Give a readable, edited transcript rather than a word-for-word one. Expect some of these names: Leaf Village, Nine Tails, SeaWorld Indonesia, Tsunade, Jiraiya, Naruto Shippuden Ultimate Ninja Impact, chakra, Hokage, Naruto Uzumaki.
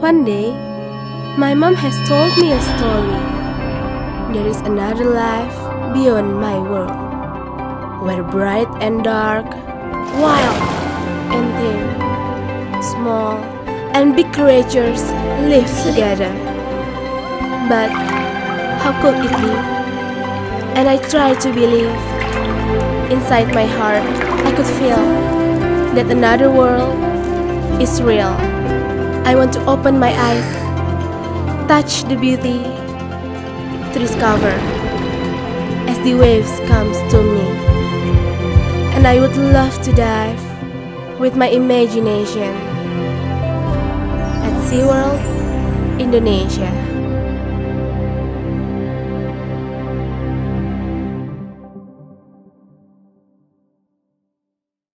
One day, my mom has told me a story. There is another life beyond my world, where bright and dark, wild and thin, small and big creatures live together. But how could it be? And I tried to believe. Inside my heart, I could feel that another world is real. I want to open my eyes, touch the beauty, to discover as the waves comes to me. And I would love to dive with my imagination at SeaWorld Indonesia.